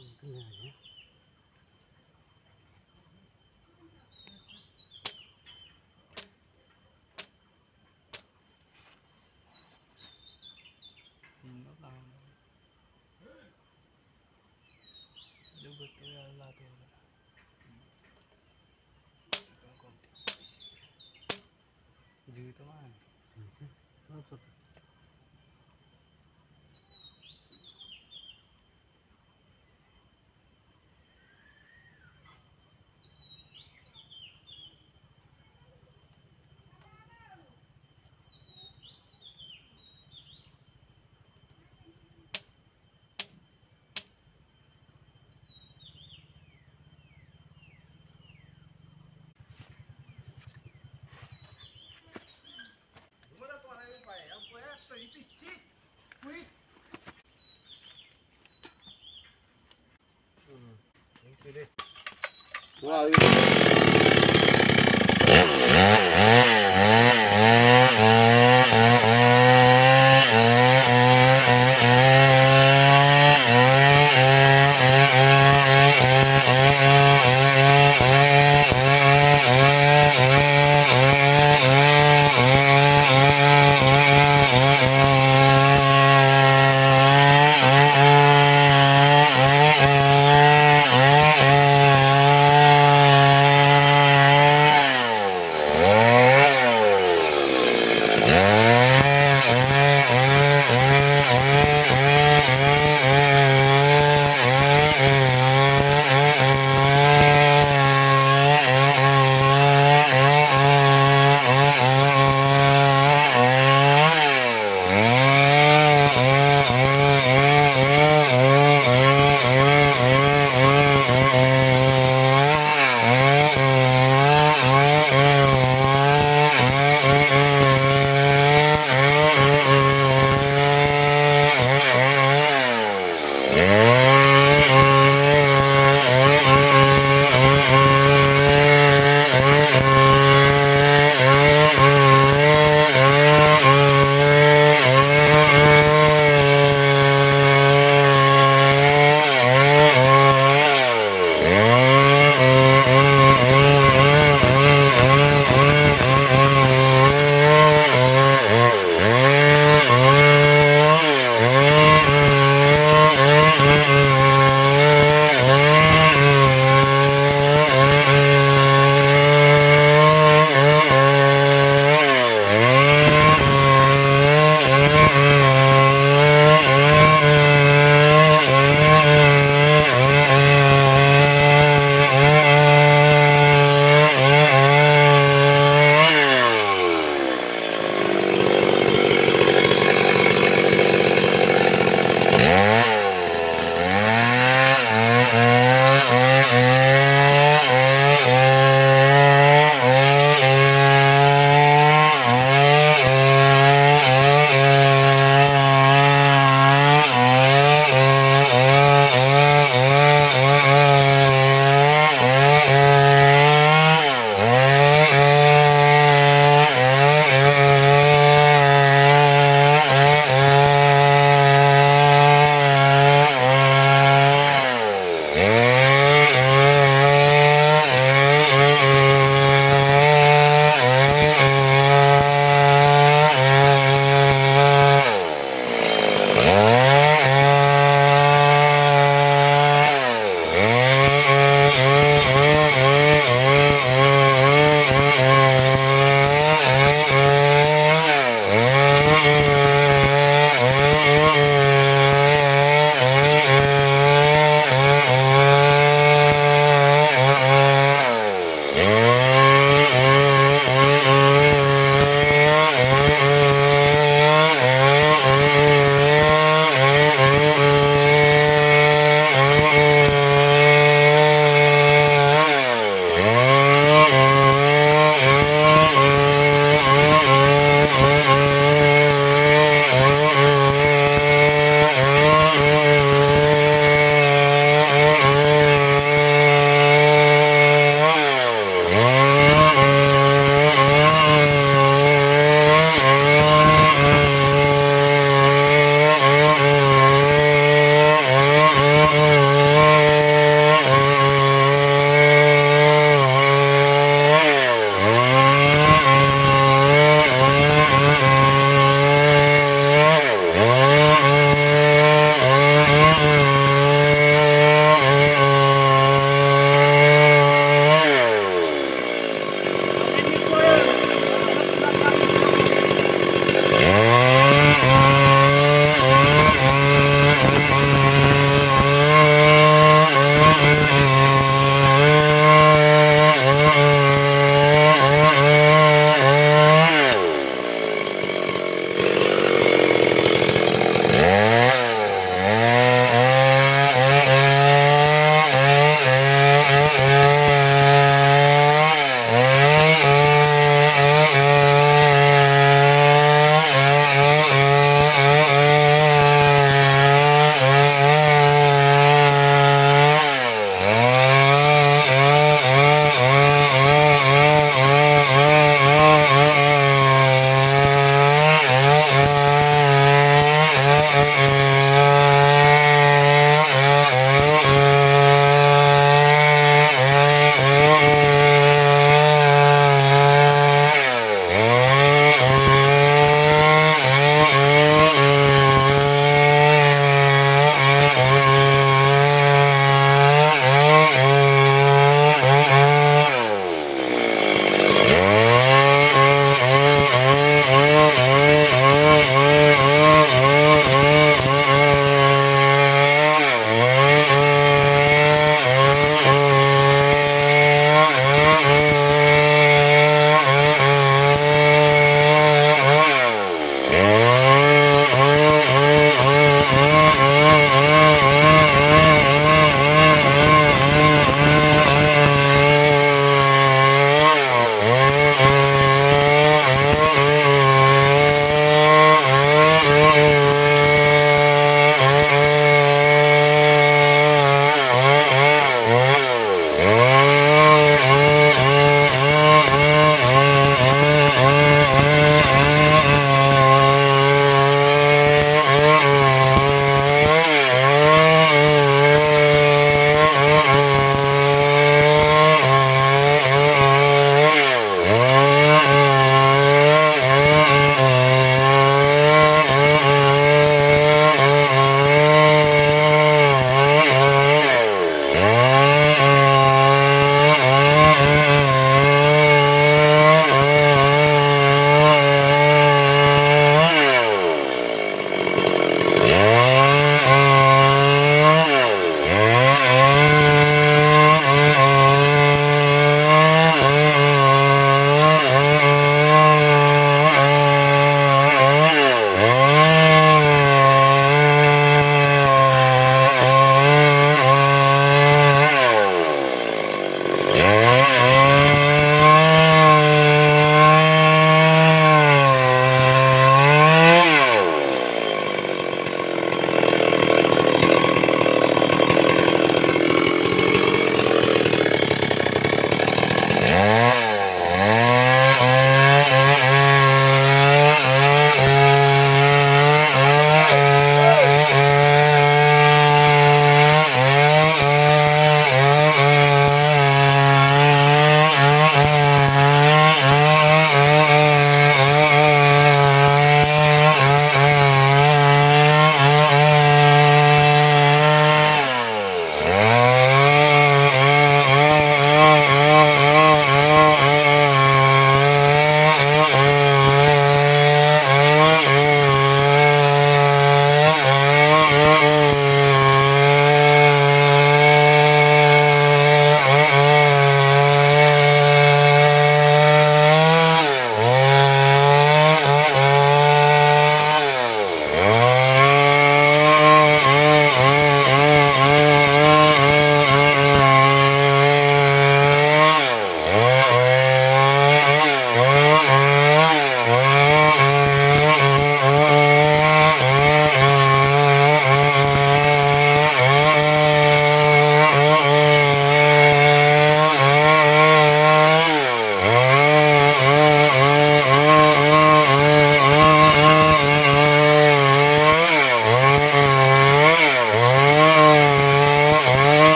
Come down here. Wow, yeah.